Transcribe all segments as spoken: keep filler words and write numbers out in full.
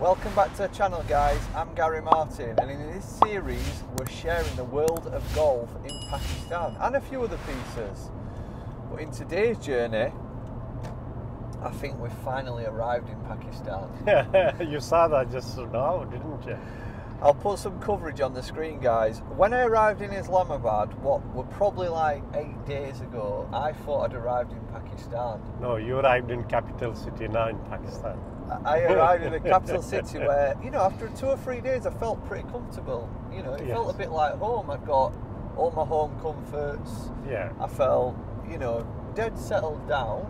Welcome back to the channel, guys. I'm Gary Martin, and in this series we're sharing the world of golf in Pakistan and a few other pieces. But in today's journey, I think we've finally arrived in Pakistan. You saw that just now, didn't you? I'll put some coverage on the screen, guys. When I arrived in Islamabad, what were probably like eight days ago, I thought I'd arrived in Pakistan. No, you arrived in capital city, now in Pakistan. I arrived in the capital city where, you know, after two or three days, I felt pretty comfortable. You know, it yes. felt a bit like home. I got all my home comforts. Yeah. I felt, you know, dead settled down.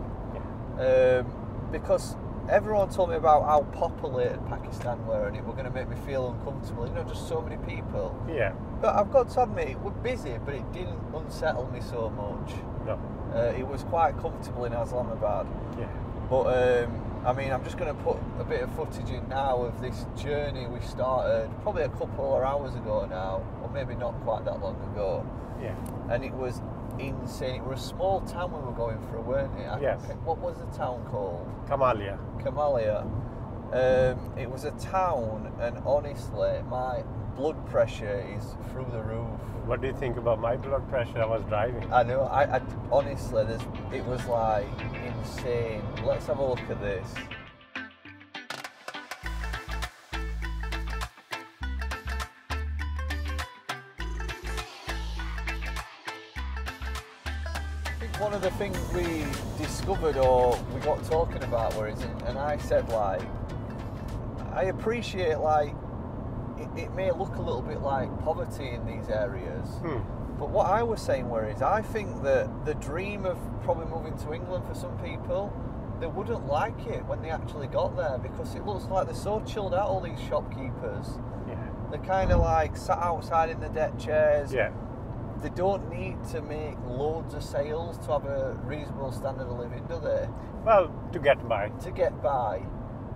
Yeah. Um, because everyone told me about how populated Pakistan were, and it were going to make me feel uncomfortable. You know, just so many people. Yeah. But I've got to admit, we're busy, but it didn't unsettle me so much. No. Uh, it was quite comfortable in Islamabad. Yeah. But um, I mean, I'm just going to put a bit of footage in now of this journey we started probably a couple of hours ago now, or maybe not quite that long ago. Yeah. And it was insane. It was a small town we were going through, weren't it? I yes. What was the town called? Kamalia. Kamalia. Um, it was a town, and honestly, my blood pressure is through the roof. What do you think about my blood pressure? I was driving. I know. I, I honestly, this it was like insane. Let's have a look at this. One of the things we discovered, or we got talking about, were is, and I said, like, I appreciate, like, it, it may look a little bit like poverty in these areas, hmm. but what I was saying were is, I think that the dream of probably moving to England for some people, they wouldn't like it when they actually got there, because it looks like they're so chilled out, all these shopkeepers. Yeah. They're kind of like sat outside in the deck chairs. Yeah. They don't need to make loads of sales to have a reasonable standard of living, do they? Well, to get by. To get by.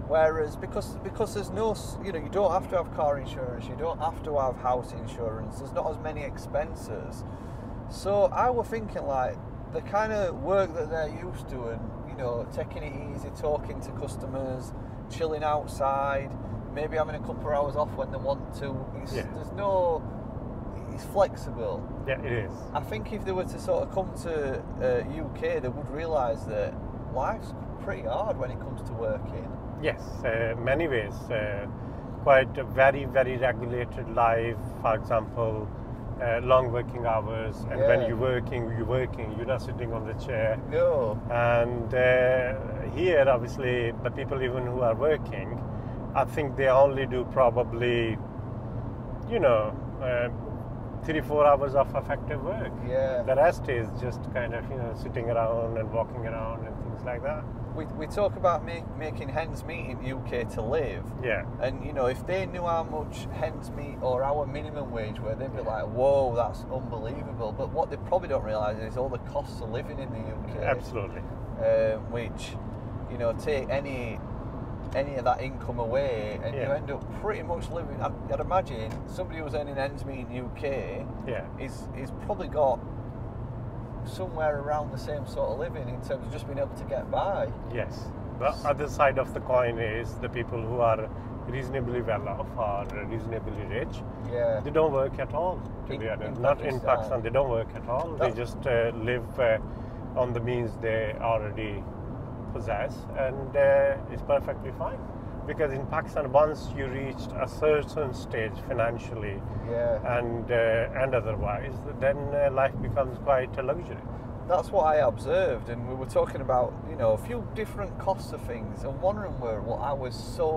Whereas, because because there's no, you know, you don't have to have car insurance, you don't have to have house insurance, there's not as many expenses. So I was thinking, like, the kind of work that they're used to, and, you know, taking it easy, talking to customers, chilling outside, maybe having a couple of hours off when they want to. It's, yeah. There's no... It's flexible. Yeah, it is. I think if they were to sort of come to uh, U K, they would realise that life's pretty hard when it comes to working. Yes, uh, many ways. Uh, quite a very, very regulated life. For example, uh, long working hours, and yeah. when you're working, you're working. You're not sitting on the chair. No. And uh, here, obviously, the people even who are working, I think they only do probably, you know. Uh, three, four hours of effective work. Yeah. The rest is just kind of, you know, sitting around and walking around and things like that. We, we talk about make, making hens meat in U K to live. Yeah. And, you know, if they knew how much hens meat or our minimum wage were, they'd be yeah. like, whoa, that's unbelievable. But what they probably don't realise is all the costs of living in the U K. Absolutely. Uh, which, you know, take any... any of that income away, and yeah. you end up pretty much living. I'd, I'd imagine somebody who's earning ends meet in U K yeah. is is probably got somewhere around the same sort of living in terms of just being able to get by. Yes. The other side of the coin is the people who are reasonably well off or reasonably rich. Yeah. They don't work at all. To in, be honest, not Pakistan. in Pakistan. They don't work at all. That, they just uh, live uh, on the means they already possess, and uh, it's perfectly fine, because in Pakistan, once you reached a certain stage financially yeah. and uh, and otherwise, then uh, life becomes quite a luxury. That's what I observed, and we were talking about, you know, a few different costs of things, and one of them were what I was so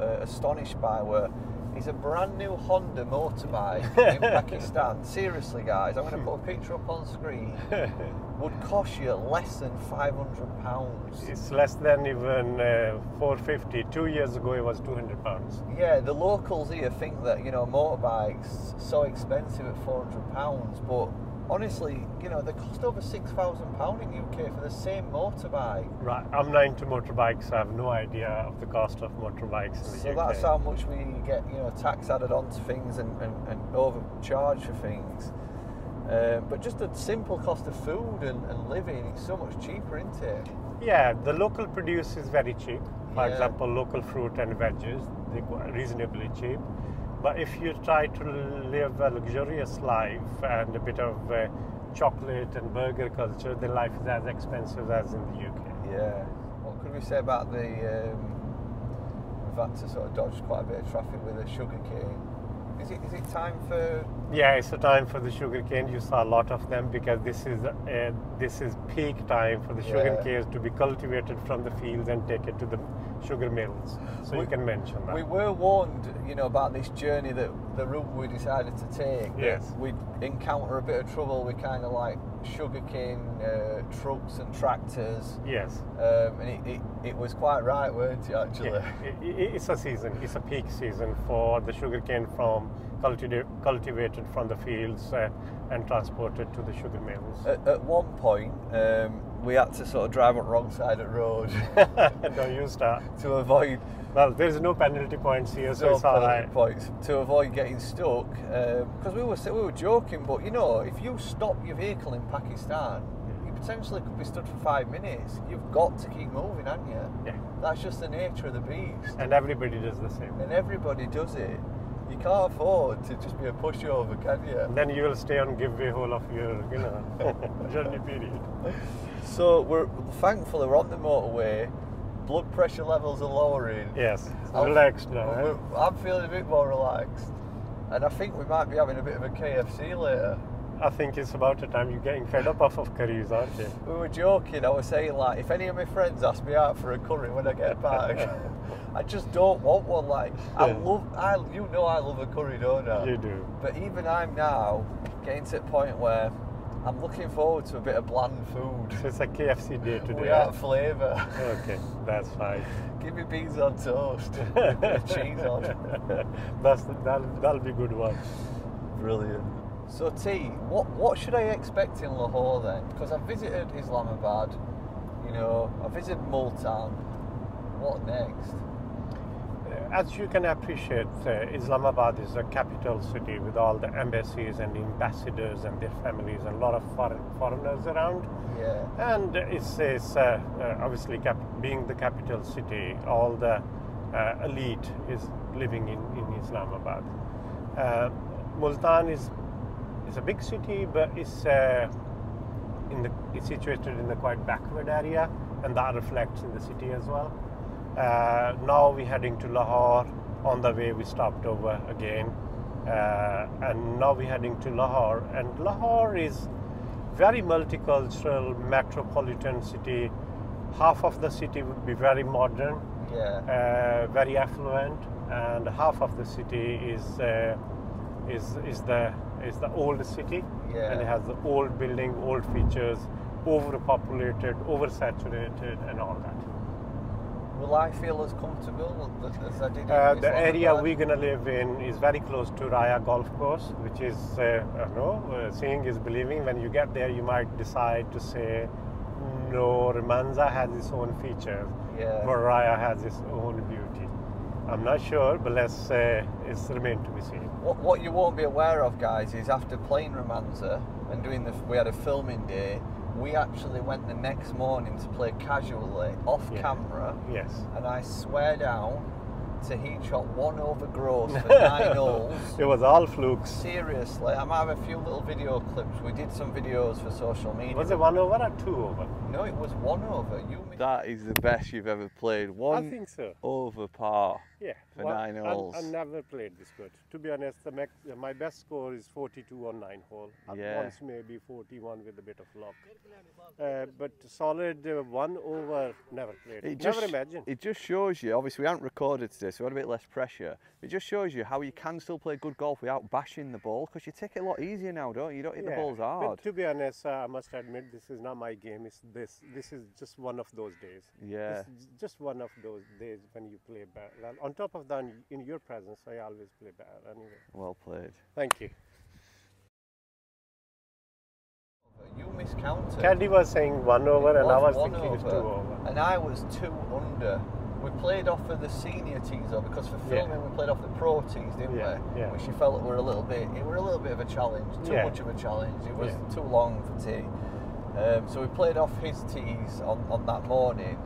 uh, astonished by were is a brand new Honda motorbike in Pakistan. Seriously, guys, I'm going to put a picture up on screen. Would cost you less than five hundred pounds. It's less than even uh, four fifty. Two years ago, it was two hundred pounds. Yeah, the locals here think that, you know, motorbikes so expensive at four hundred pounds, but honestly, you know, they cost over six thousand pounds in U K for the same motorbike. Right, I'm not into motorbikes, so I have no idea of the cost of motorbikes in the U K. So that's how much we get, you know, tax added onto things and, and, and overcharge for things. Uh, but just the simple cost of food and, and living is so much cheaper, isn't it? Yeah, the local produce is very cheap. For yeah. example, local fruit and veggies, they're reasonably cheap. But if you try to live a luxurious life and a bit of uh, chocolate and burger culture, the life is as expensive as in the U K. Yeah. What could we say about the... Um, we've had to sort of dodge quite a bit of traffic with a sugar cane. Is it, is it time for... Yeah, it's a time for the sugarcane. You saw a lot of them because this is uh, this is peak time for the sugarcane yeah. to be cultivated from the fields and take it to the sugar mills. So we, you can mention that. We were warned, you know, about this journey, that the route we decided to take. Yes. We'd encounter a bit of trouble with kind of like sugarcane uh, trucks and tractors. Yes. Um, and it, it, it was quite right, weren't you, actually? Yeah. It, it, it's a season. It's a peak season for the sugarcane from culti cultivated from the fields uh, and transported to the sugar mills. At, at one point, um, we had to sort of drive on the wrong side of the road. Don't use that. To avoid... Well, there's no penalty points here, so no it's all right. Points. To avoid getting stuck, because um, we were we were joking, but you know, if you stop your vehicle in Pakistan, you potentially could be stood for five minutes. You've got to keep moving, haven't you? Yeah. That's just the nature of the beast. And everybody does the same. And everybody does it. You can't afford to just be a pushover, can you? And then you will stay on giveaway whole of your, you know, journey period. So we're thankfully we're on the motorway. Blood pressure levels are lowering. Yes, I'm relaxed now. I'm feeling a bit more relaxed, and I think we might be having a bit of a K F C later. I think it's about the time you're getting fed up off of curries, aren't you? We were joking. I was saying, like, if any of my friends ask me out for a curry when I get back, I just don't want one. Like, I yeah. love, I you know, I love a curry, don't I? You do. But even I'm now getting to the point where I'm looking forward to a bit of bland food. So it's a K F C day today. Without flavour. Okay, that's fine. Give me beans on toast. Cheese on. That's the, that'll, that'll be a good one. Brilliant. So T, what, what should I expect in Lahore then? Because I visited Islamabad, you know, I visited Multan. What next? As you can appreciate, uh, Islamabad is a capital city with all the embassies and ambassadors and their families and a lot of foreign foreigners around. Yeah. And it's, it's uh, uh, obviously cap being the capital city, all the uh, elite is living in, in Islamabad. Uh, Multan is is a big city, but it's uh, in the it's situated in the quite backward area, and that reflects in the city as well. Uh, now we're heading to Lahore. On the way we stopped over again, uh, and now we're heading to Lahore, and Lahore is very multicultural metropolitan city. Half of the city would be very modern, yeah. uh, very affluent, and half of the city is uh, is is the is the old city, yeah. and it has the old building, old features, overpopulated, oversaturated, and all that. Will I feel as comfortable as I did in uh, the area we're going to live in is very close to Raya golf course, which is, uh, I don't know, uh, seeing is believing. When you get there, you might decide to say, no, Romanza has its own features, yeah. but Raya has its own beauty. I'm not sure, but let's uh, it's remain to be seen. What, what you won't be aware of, guys, is after playing Romanza and doing the, we had a filming day, we actually went the next morning to play casually, off yeah. camera. Yes. And I swear down, Tahid shot one over gross for nine holes. It was all flukes. Seriously, I might have a few little video clips. We did some videos for social media. Was it one over or two over? No, it was one over. You that is the best you've ever played. One I think so. Over par yeah. for well, nine holes. I, I never played this good. To be honest, the max, my best score is forty-two on nine hole. At yeah. once maybe forty-one with a bit of luck. Uh, but solid uh, one over, never played. It never just, imagined. It just shows you, obviously we haven't recorded today, so we had a bit less pressure. It just shows you how you can still play good golf without bashing the ball, because you take it a lot easier now, don't you? You don't hit yeah, the balls hard. But to be honest, uh, I must admit, this is not my game. It's this. This is just one of those days. Yeah. It's just one of those days when you play better. On top of that, in your presence, I always play better anyway. Well played. Thank you. You miscounted. Caddy was saying one over, and I was thinking over. It's two over. And I was two under. We played off of the senior tees though, because for filming yeah. we played off the pro tees, didn't yeah, we? Yeah. Which you felt were a little bit, it were a little bit of a challenge, too yeah. much of a challenge. It was yeah. too long for tee. Um, so we played off his tees on, on that morning,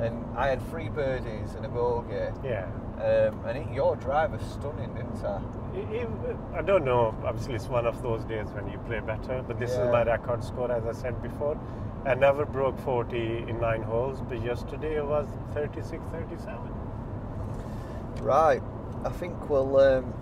and I had three birdies and a bogey. Yeah. Um, and it, your drive was stunning, didn't I? It, it, I don't know. Obviously, it's one of those days when you play better. But this yeah. is my record score, as I said before. I never broke forty in nine holes, but yesterday it was thirty-six, thirty-seven. Right. I think we'll um,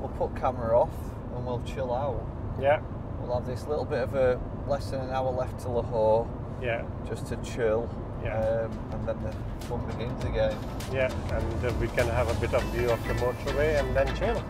we'll put camera off and we'll chill out. Yeah. We'll have this little bit of a less than an hour left to Lahore. Yeah. Just to chill. Yeah. Um, and then the fun begins again. Yeah, and uh, we can have a bit of view of the motorway and then chill.